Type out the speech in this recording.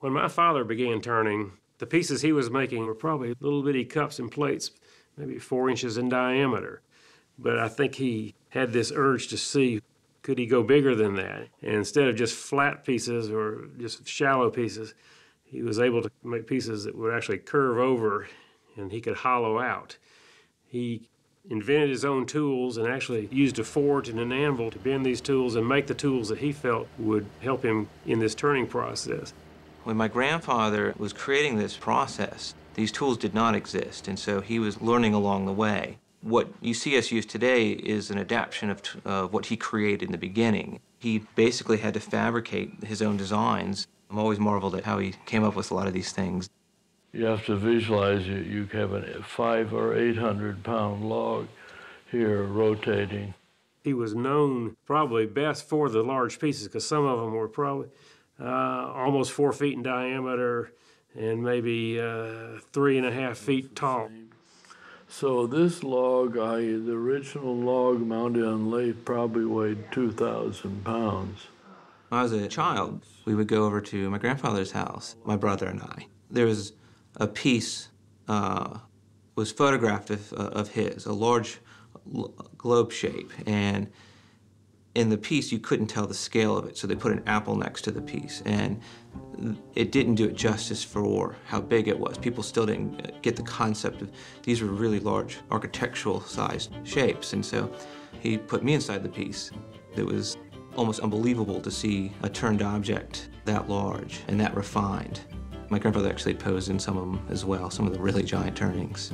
When my father began turning, the pieces he was making were probably little bitty cups and plates, maybe 4 inches in diameter. But I think he had this urge to see, could he go bigger than that? And instead of just flat pieces or just shallow pieces, he was able to make pieces that would actually curve over and he could hollow out. He invented his own tools and actually used a forge and an anvil to bend these tools and make the tools that he felt would help him in this turning process. When my grandfather was creating this process, these tools did not exist, and so he was learning along the way. What you see us use today is an adaptation of what he created in the beginning. He basically had to fabricate his own designs. I'm always marveled at how he came up with a lot of these things. You have to visualize it. You have a 500- or 800-pound log here rotating. He was known probably best for the large pieces because some of them were probably almost 4 feet in diameter and maybe 3.5 feet tall. So this log, the original log mounted on lathe, probably weighed 2,000 pounds. When I was a child, we would go over to my grandfather's house, my brother and I. There was a piece was photographed of his, a large globe shape, and in the piece you couldn't tell the scale of it, so they put an apple next to the piece, and it didn't do it justice for how big it was. People still didn't get the concept of these were really large architectural-sized shapes, and so he put me inside the piece. It was almost unbelievable to see a turned object that large and that refined. My grandfather actually posed in some of them as well, some of the really giant turnings.